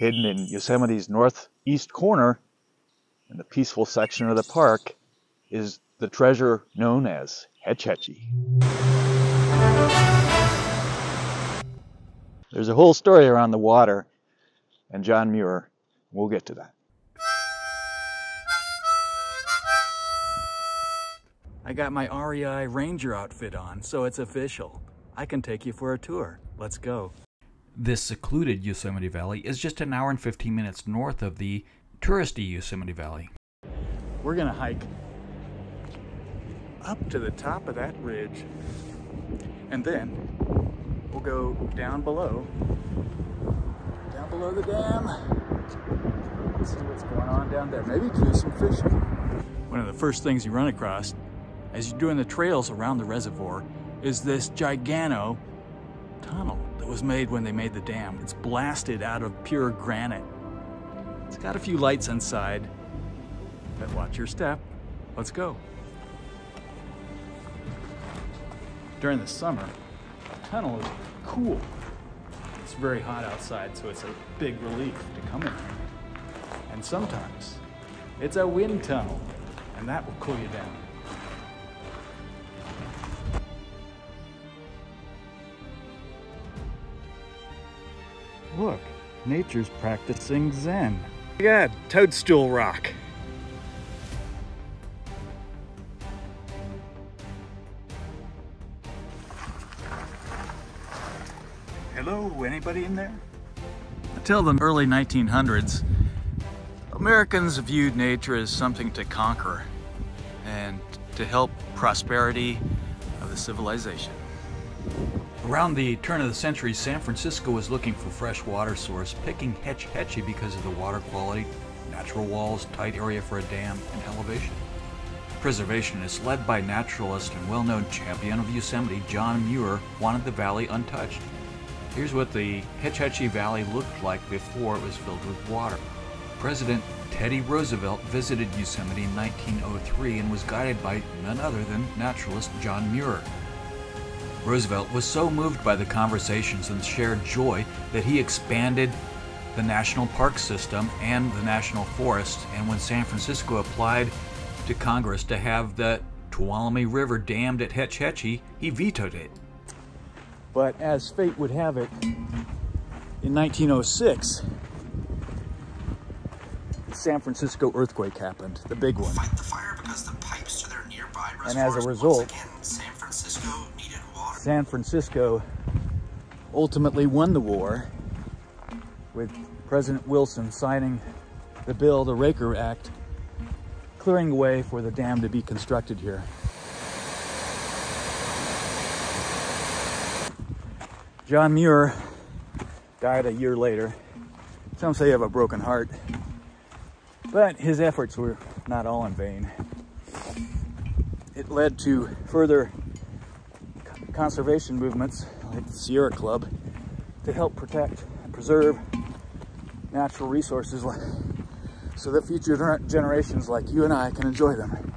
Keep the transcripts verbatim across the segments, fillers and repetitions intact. hidden in Yosemite's northeast corner, in the peaceful section of the park, is the treasure known as Hetch Hetchy. There's a whole story around the water and John Muir. We'll get to that. I got my R E I ranger outfit on, so it's official. I can take you for a tour. Let's go. This secluded Yosemite Valley is just an hour and fifteen minutes north of the touristy Yosemite Valley. We're gonna hike up to the top of that ridge, and then we'll go down below, down below the dam. Let's see what's going on down there. Maybe do some fishing. One of the first things you run across as you're doing the trails around the reservoir is this gigano tunnel that was made when they made the dam. It's blasted out of pure granite. It's got a few lights inside, but watch your step. Let's go. During the summer, the tunnel is cool. It's very hot outside, so it's a big relief to come in here. And sometimes it's a wind tunnel, and that will cool you down. Look, nature's practicing Zen. Look at that, toadstool rock. Hello, anybody in there? Until the early nineteen hundreds, Americans viewed nature as something to conquer and to help prosperity of the civilization. Around the turn of the century, San Francisco was looking for fresh water source, picking Hetch Hetchy because of the water quality, natural walls, tight area for a dam, and elevation. Preservationists, led by naturalist and well-known champion of Yosemite, John Muir, wanted the valley untouched. Here's what the Hetch Hetchy Valley looked like before it was filled with water. President Teddy Roosevelt visited Yosemite in nineteen oh three and was guided by none other than naturalist John Muir. Roosevelt was so moved by the conversations and shared joy that he expanded the national park system and the national forests. And when San Francisco applied to Congress to have the Tuolumne River dammed at Hetch Hetchy, he vetoed it. But as fate would have it, in nineteen oh six, the San Francisco earthquake happened, the big one. Fight the fire because the pipes to their nearby reservoirs. And as a result, once again, San Francisco needed water. San Francisco ultimately won the war, with President Wilson signing the bill, the Raker Act, clearing the way for the dam to be constructed here. John Muir died a year later. Some say he had a broken heart, but his efforts were not all in vain. It led to further conservation movements like the Sierra Club to help protect and preserve natural resources so that future generations like you and I can enjoy them.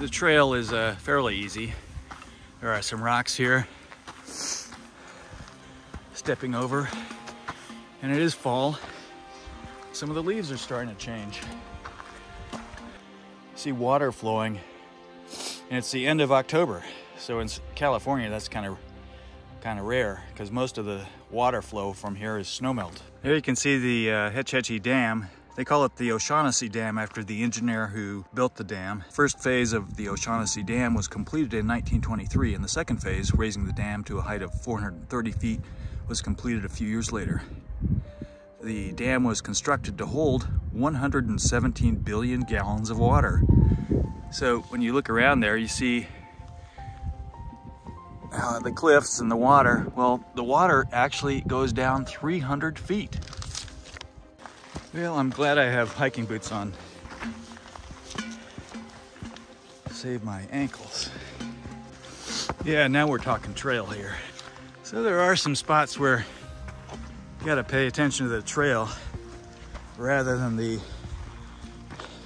The trail is uh, fairly easy. There are some rocks here. Stepping over, and it is fall. Some of the leaves are starting to change. See water flowing, and it's the end of October. So in California, that's kind of kind of rare because most of the water flow from here is snowmelt. There you can see the uh, Hetch Hetchy Dam. They call it the O'Shaughnessy Dam after the engineer who built the dam. First phase of the O'Shaughnessy Dam was completed in nineteen twenty-three, and the second phase, raising the dam to a height of four hundred thirty feet, was completed a few years later. The dam was constructed to hold one hundred seventeen billion gallons of water. So when you look around there, you see uh, the cliffs and the water. Well, the water actually goes down three hundred feet. Well, I'm glad I have hiking boots on. Save my ankles. Yeah, now we're talking trail here. So there are some spots where you gotta pay attention to the trail rather than the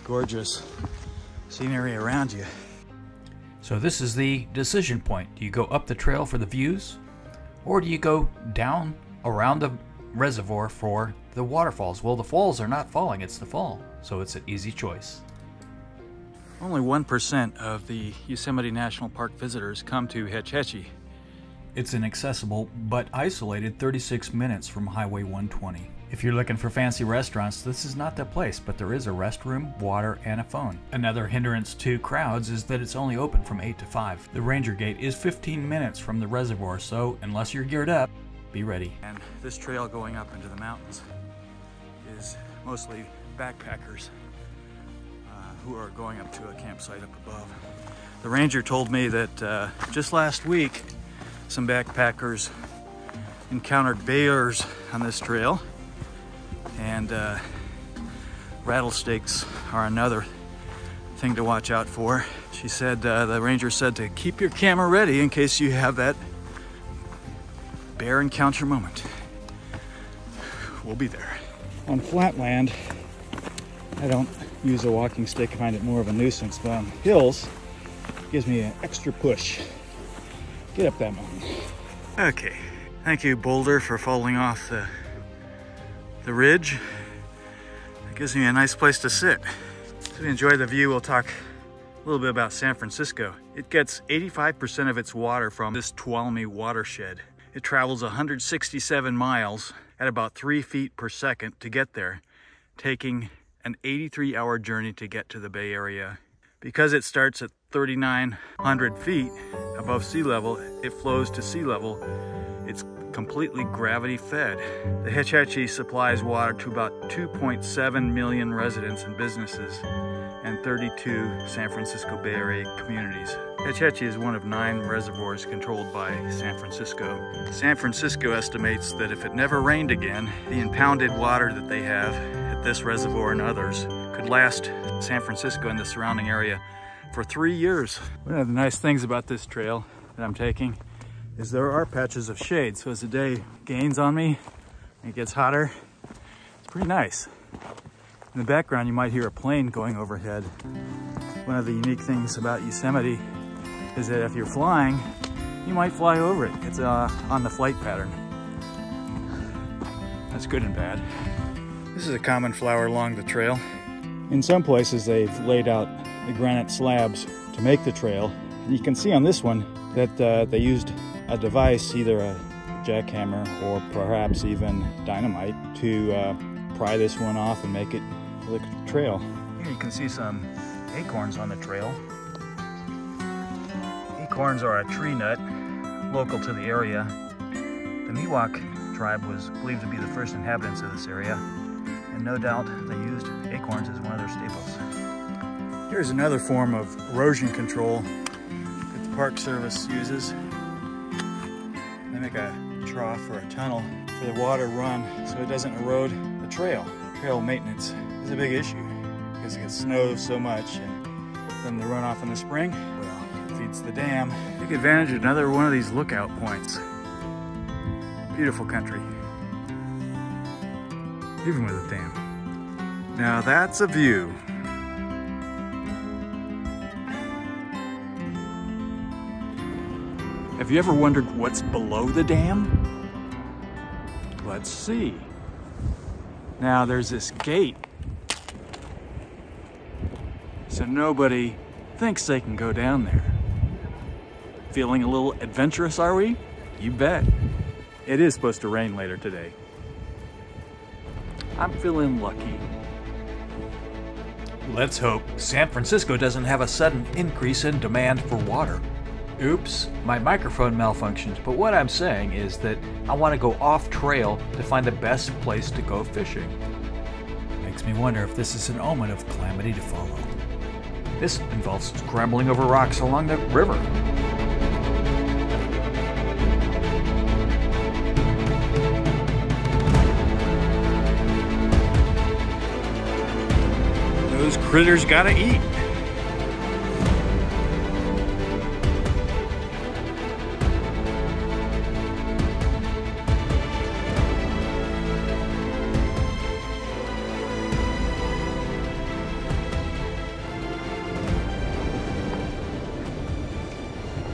gorgeous scenery around you. So this is the decision point. Do you go up the trail for the views, or do you go down around the reservoir for the waterfalls. Well, the falls are not falling, it's the fall. So it's an easy choice. Only one percent of the Yosemite National Park visitors come to Hetch Hetchy. It's an accessible but isolated thirty-six minutes from Highway one twenty. If you're looking for fancy restaurants, this is not the place, but there is a restroom, water, and a phone. Another hindrance to crowds is that it's only open from eight to five. The Ranger Gate is fifteen minutes from the reservoir, so unless you're geared up, be ready. And this trail going up into the mountains is mostly backpackers uh, who are going up to a campsite up above. The ranger told me that uh, just last week, some backpackers encountered bears on this trail, and uh, rattlesnakes are another thing to watch out for. She said, uh, the ranger said to keep your camera ready in case you have that bear encounter moment. We'll be there. On flat land, I don't use a walking stick. I find it more of a nuisance, but on hills, it gives me an extra push. Get up that mountain. Okay, thank you, Boulder, for falling off the, the ridge. It gives me a nice place to sit. So we enjoy the view. We'll talk a little bit about San Francisco. It gets eighty-five percent of its water from this Tuolumne watershed. It travels one hundred sixty-seven miles at about three feet per second to get there, taking an eighty-three hour journey to get to the Bay Area. Because it starts at thirty-nine hundred feet above sea level, it flows to sea level. It's completely gravity fed. The Hetch Hetchy supplies water to about two point seven million residents and businesses and thirty-two San Francisco Bay Area communities. Hetch Hetchy is one of nine reservoirs controlled by San Francisco. San Francisco estimates that if it never rained again, the impounded water that they have at this reservoir and others could last San Francisco and the surrounding area for three years. One of the nice things about this trail that I'm taking is there are patches of shade. So as the day gains on me and it gets hotter, it's pretty nice. In the background, you might hear a plane going overhead. One of the unique things about Yosemite is that if you're flying, you might fly over it. It's uh, on the flight pattern. That's good and bad. This is a common flower along the trail. In some places, they've laid out the granite slabs to make the trail. And you can see on this one that uh, they used a device, either a jackhammer or perhaps even dynamite, to uh, pry this one off and make it look like a trail. Here you can see some acorns on the trail. Acorns are a tree nut local to the area. The Miwok tribe was believed to be the first inhabitants of this area, and no doubt they used acorns as one of their staples. Here's another form of erosion control that the Park Service uses. They make a trough or a tunnel for the water run so it doesn't erode the trail. Trail maintenance is a big issue because it snows so much, and then the runoff in the spring, well, it feeds the dam. Take advantage of another one of these lookout points. Beautiful country, even with a dam. Now that's a view. Have you ever wondered what's below the dam? Let's see. Now there's this gate. So nobody thinks they can go down there. Feeling a little adventurous, are we? You bet. It is supposed to rain later today. I'm feeling lucky. Let's hope San Francisco doesn't have a sudden increase in demand for water. Oops, my microphone malfunctions, but what I'm saying is that I want to go off trail to find the best place to go fishing. Makes me wonder if this is an omen of calamity to follow. This involves scrambling over rocks along the river. Those critters gotta eat.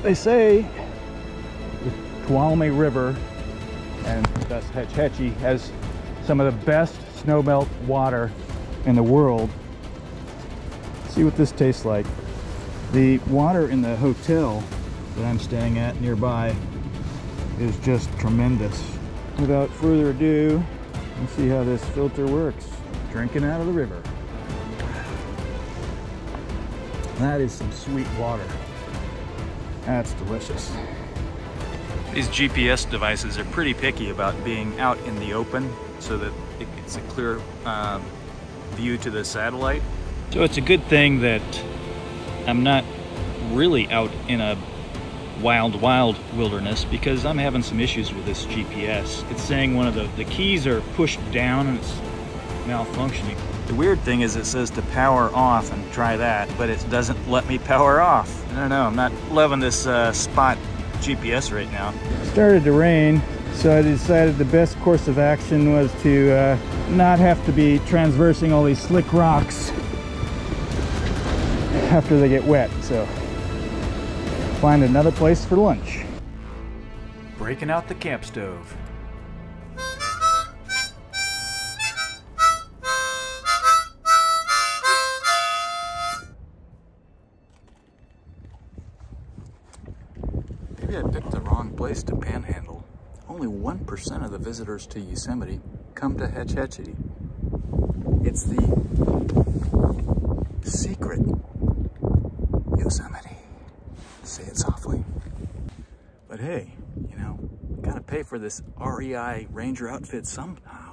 They say the Tuolumne River and thus Hetch Hetchy has some of the best snowmelt water in the world. Let's see what this tastes like. The water in the hotel that I'm staying at nearby is just tremendous. Without further ado, let's see how this filter works. Drinking out of the river. That is some sweet water. That's delicious. These G P S devices are pretty picky about being out in the open so that it's a clear uh, view to the satellite. So it's a good thing that I'm not really out in a wild, wild wilderness, because I'm having some issues with this G P S. It's saying one of the, the keys are pushed down and it's malfunctioning. The weird thing is it says to power off and try that, but it doesn't let me power off. I don't know, I'm not loving this uh, spot G P S right now. It started to rain, so I decided the best course of action was to uh, not have to be transversing all these slick rocks after they get wet, so find another place for lunch. Breaking out the camp stove. Maybe I picked the wrong place to panhandle. Only one percent of the visitors to Yosemite come to Hetch Hetchy. It's the secret Yosemite. Say it softly. But hey, you know, gotta pay for this R E I ranger outfit sometime.